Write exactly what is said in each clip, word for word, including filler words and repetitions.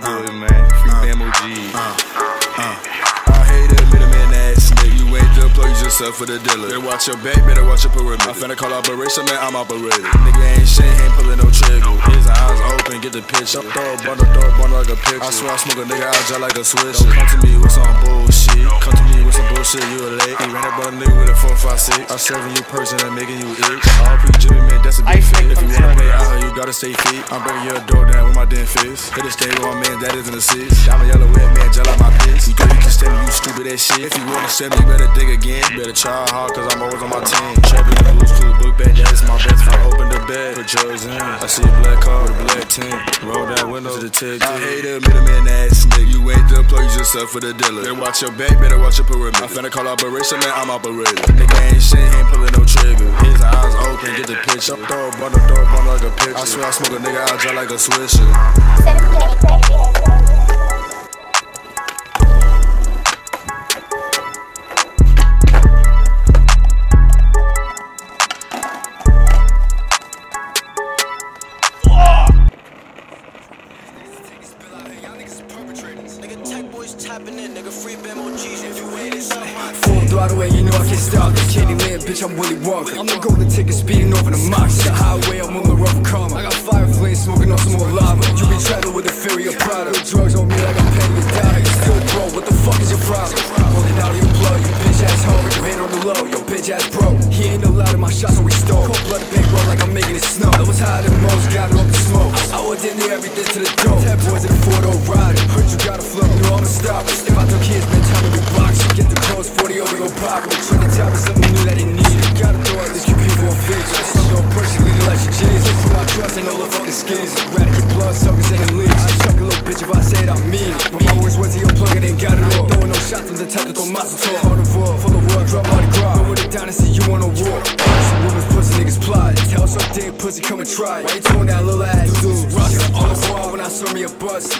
bad boy, man. Free Bam O G. For the dealer, better watch your back, better watch your perimeter. I finna call operation, man, I'm operated. Nigga ain't shit, ain't pulling no trigger. His eyes open, get the picture. Throw a bundle, throw a bundle like a picture. I swear I smoke a nigga, I jaw like a switch. Don't come to me with some bullshit. Come to me with some bullshit, you a late. He ran up on a nigga with a four five six. I'm serving you person, I'm making you itch. All pre-jimmy, man, that's a big fit. If you wanna play out here, you gotta stay fit. I'm breaking your door down with my damn fist. Hit a stay with my man, that isn't a six. I'm a yellow red man, jaw like my piss. You think you can stand me, you stupid ass shit. If you wanna stand me, you better dig again. Better try hard, cause I'm always on my team. Trapping in the loose to the book bag, that is my best friend. Open the bed, put drugs in. I see a black car with a black tint. Roll that window to the tip. I hate a middleman ass nigga. You ain't the plug, you just up for the dealer. Better watch your back, better watch your perimeter. I finna call operation, man, I'm operated. Nigga ain't shit, ain't pulling no trigger. His eyes open, get the picture. Throw a bundle, throw a bundle like a picture. I swear I smoke a nigga, I draw like a swisher. Bitch, I'm Willy Wonka. I'm the golden ticket speeding over the mox. The highway, I'm on the rough karma. I got fire flames smoking on some more lava. You be traddled with a fury of pride. Put drugs on me like I'm pennies dying. Still bro, what the fuck is your problem? Rolling out of your blood, you bitch ass hoe. You hand on the low, yo bitch ass bro. He ain't allowed in my shots, so we stole. Cold blood bankroll like I'm making it snow. I was higher than most, got up the smoke. I was in there, everything to the dope. Tap boys in the four-door riding. Heard you gotta float, you all the stoppers. If I took kids, man, time to be boxed. Get the clothes, forty over your pocket. Try to tap something new that he needed. Gotta throw out this Q P for a bitch. I see your person, lead like your jeans. Look for my trust, ain't no love on the skins. Radical blood, suckers, ain't leaks. I chuck a little bitch if I say it, I mean it. But my words went to your plug, it ain't got it all. Throwing no shots, I'm the type to throw my soul. Hard of war, full of war, drop all the ground. Throw it down and see you on a war. Pussy niggas plot. Tell some damn pussy, come and try. Why you doing that little ass dude? Rustin' all the wall when I saw me a bust.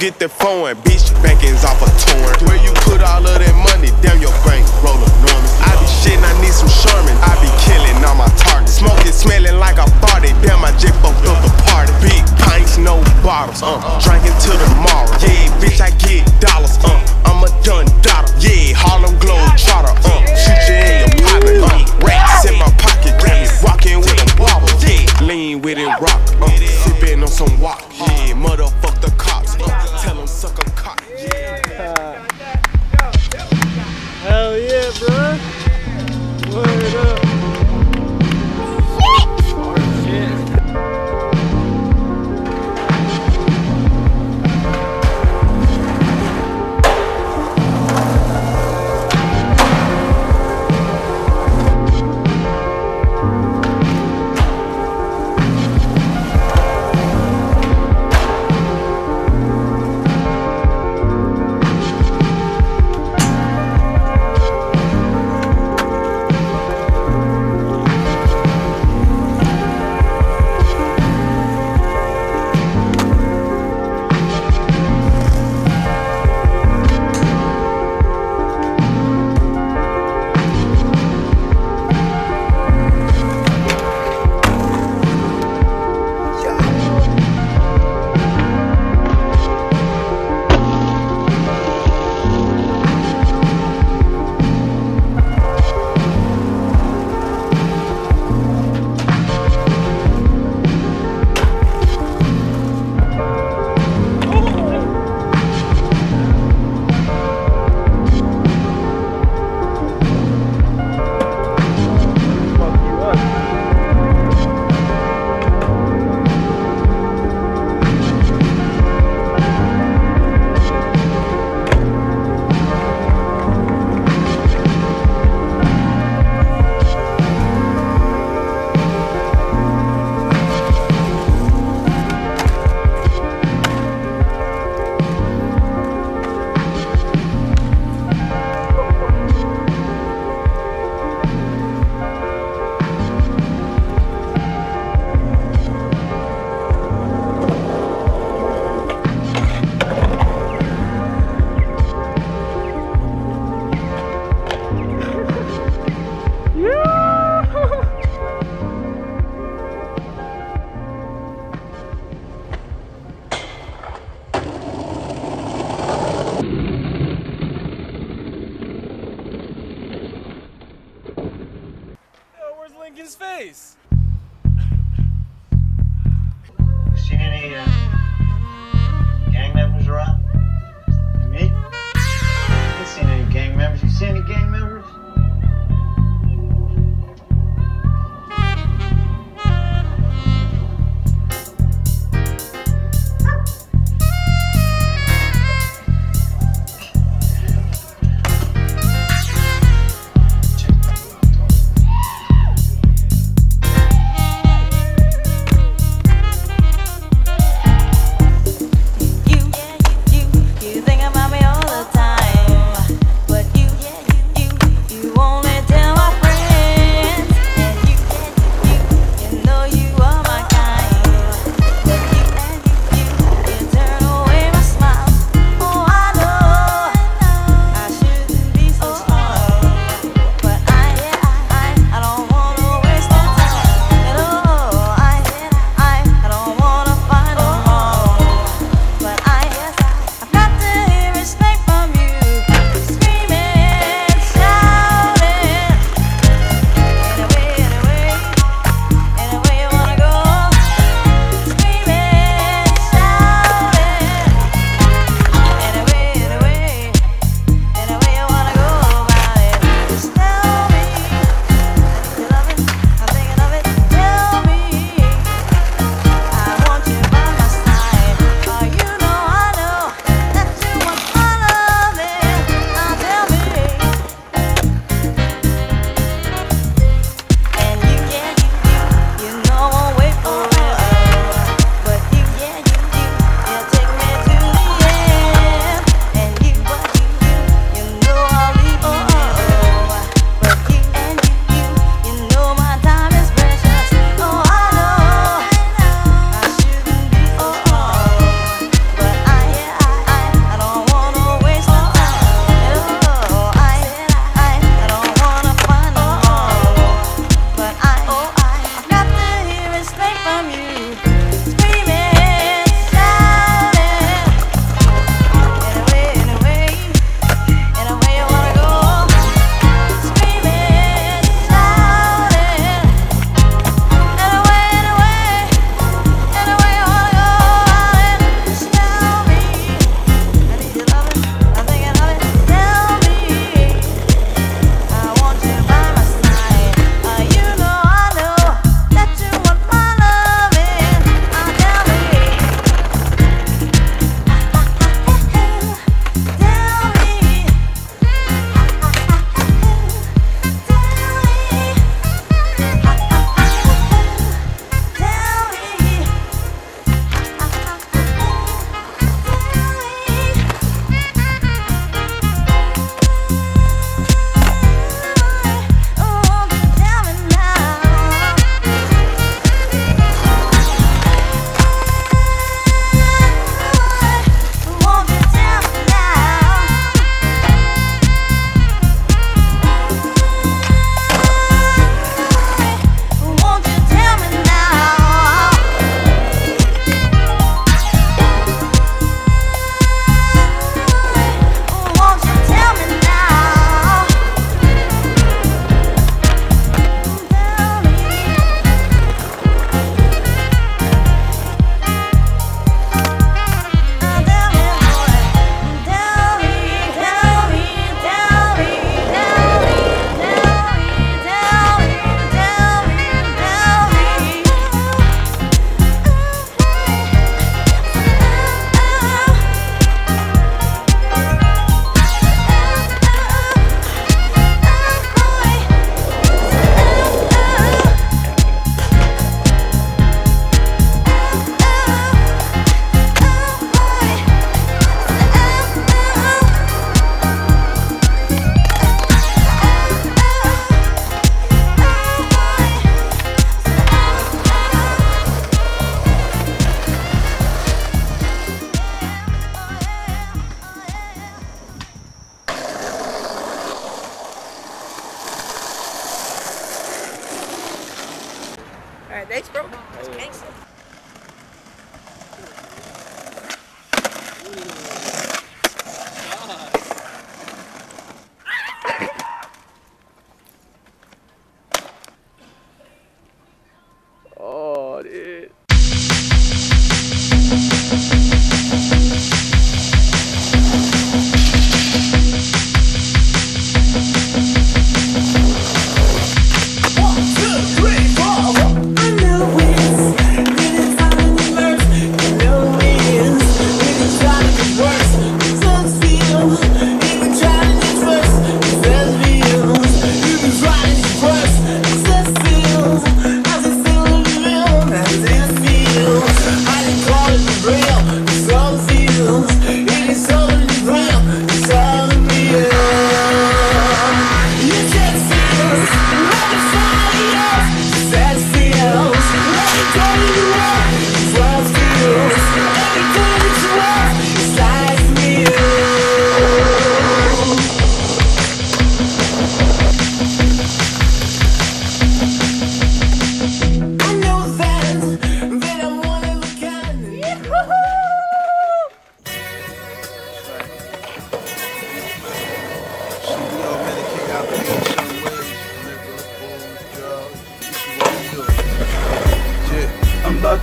Get the phone. showing, bitch, banking's off a torrent. Where you put all of that money, damn your bank roll enormous. I be shitting, I need some Sherman, I be killing all my targets. Smoking, smelling like I farted, damn I just fucked up the party. Big pints, no bottles, uh, drinking till tomorrow. Yeah, bitch, I get dollars, uh, I'm a done daughter. Yeah, Harlem Globetrotter, uh, shoot you in your pocket, uh, rats in my pocket, walking with a wobble, yeah, lean with it, rock, uh, sipping on some wop, yeah, motherfuck the cops, uh, tell them suck a cock. Yeah. Hell yeah, bro. Word up. Shit.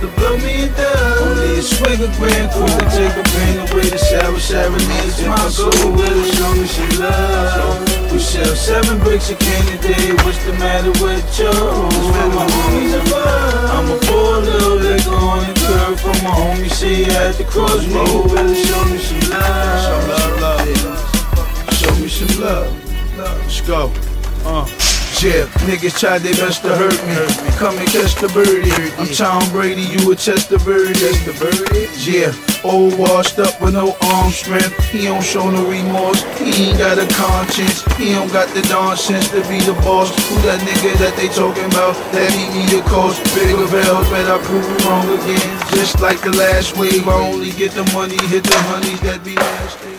about to blow me down. Only a swig of Grand Cru to take a pain away. The sour Chardonnay in my soul will show me she love. We sell seven bricks of cane a day. What's the matter with you? My homies are fun. I'ma pour a little liquor on the curb for my homie. See her at the crossroad. Will show me she love. Show me some love. Let's go. Uh. Yeah, niggas try their best to hurt me. Come and catch the birdie. I'm Tom Brady, you a Chester birdie. Yeah, old washed up with no arm strength. He don't show no remorse. He ain't got a conscience. He don't got the nonsense to be the boss. Who that nigga that they talking about? That he need a cost. Bigger bells, but I prove him wrong again. Just like the last wave, I only get the money, hit the honeys that be nasty.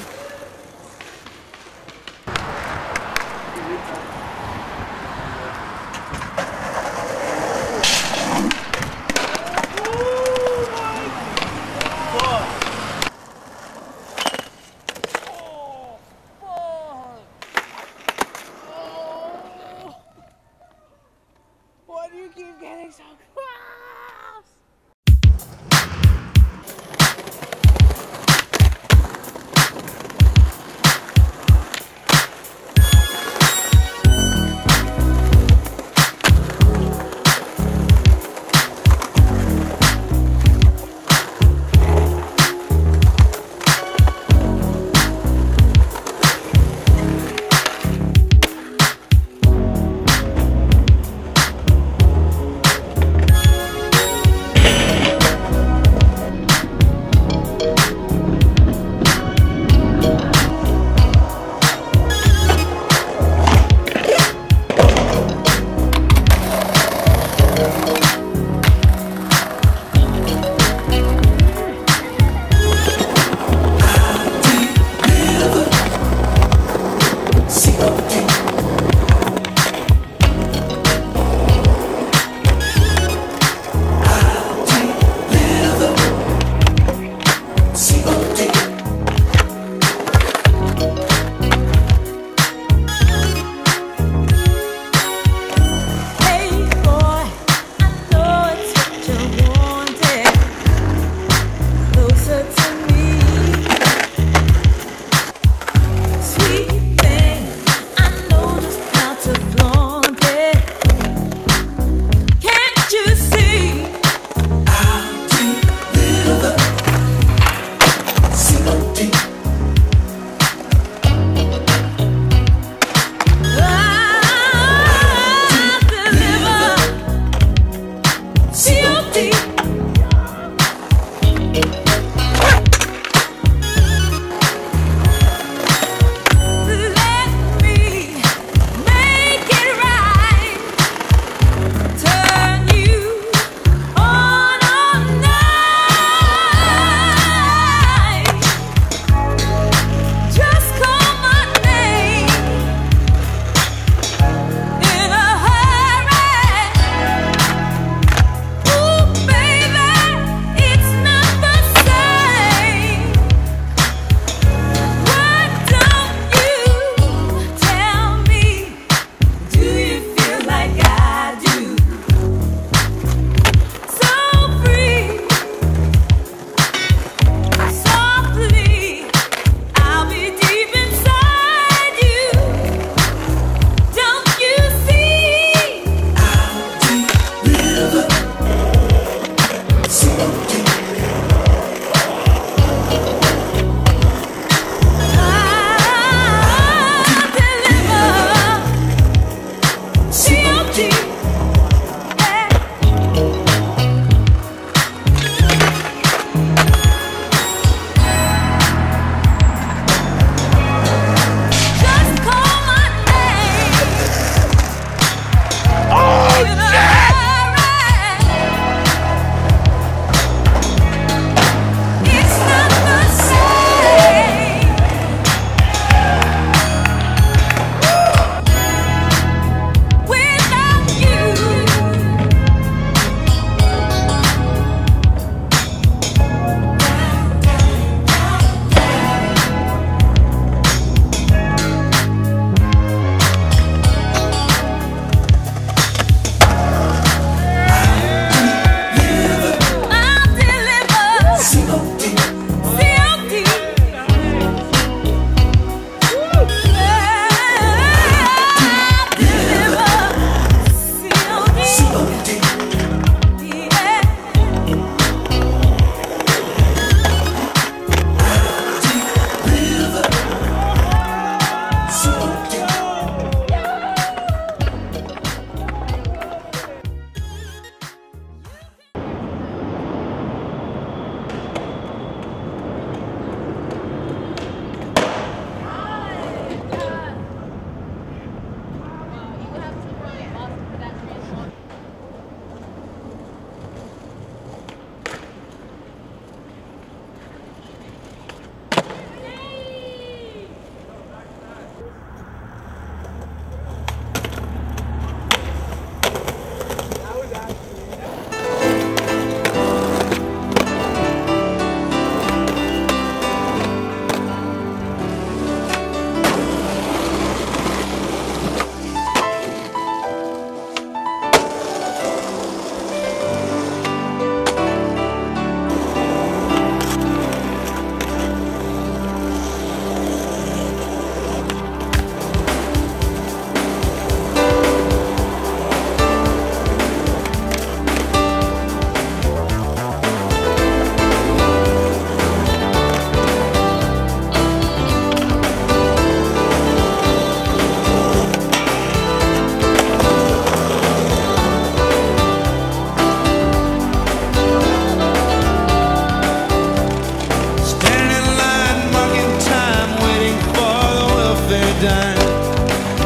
dime,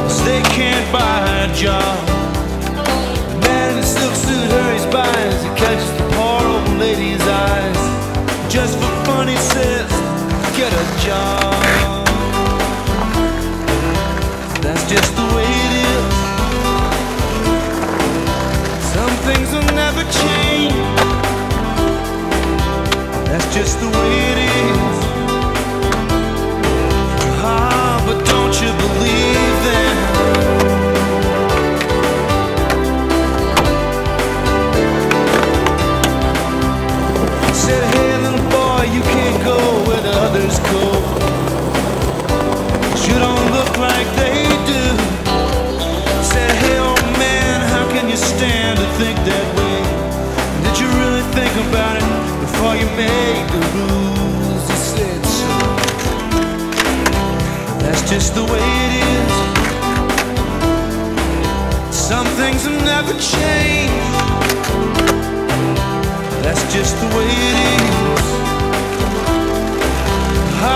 'cause they can't buy her a job. The man in a silk suit hurries by as he catches the poor old lady's eyes. Just for fun he says, get a job. That's just the way it is. Some things will never change. That's just the way it is. Ah, but don't you believe them? I said, hey little boy, you can't go where the others go. You don't look like they do. I said, hey old man, how can you stand to think that way? And did you really think about it before you made the rules? He said, so. That's just the way it is. Some things will never change. That's just the way it is. Oh,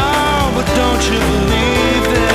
but don't you believe it?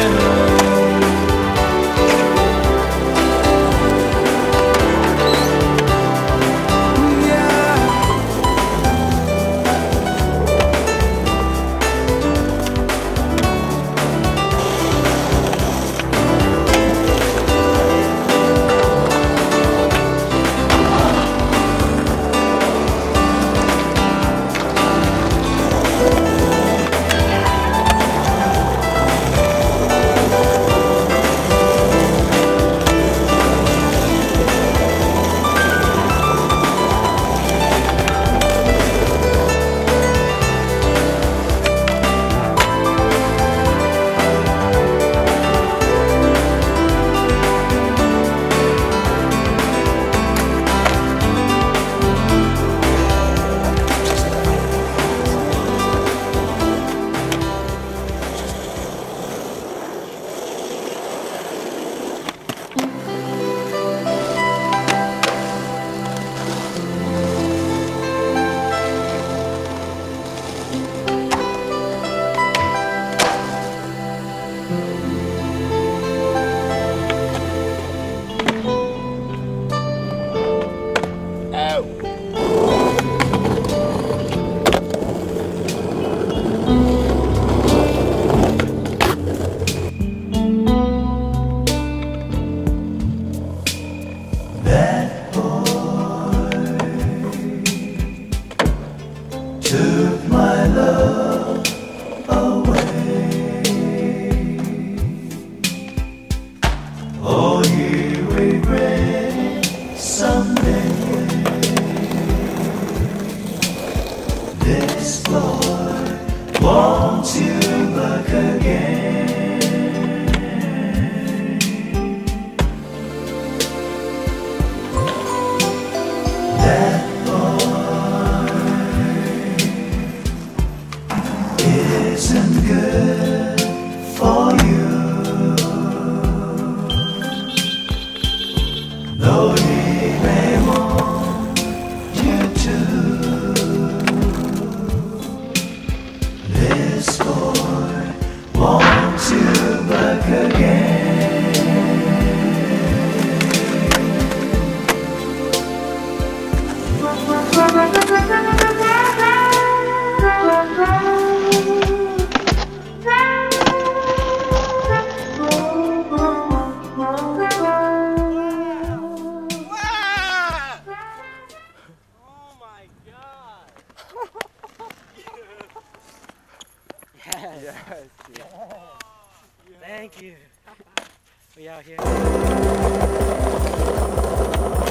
Thank you. We out here.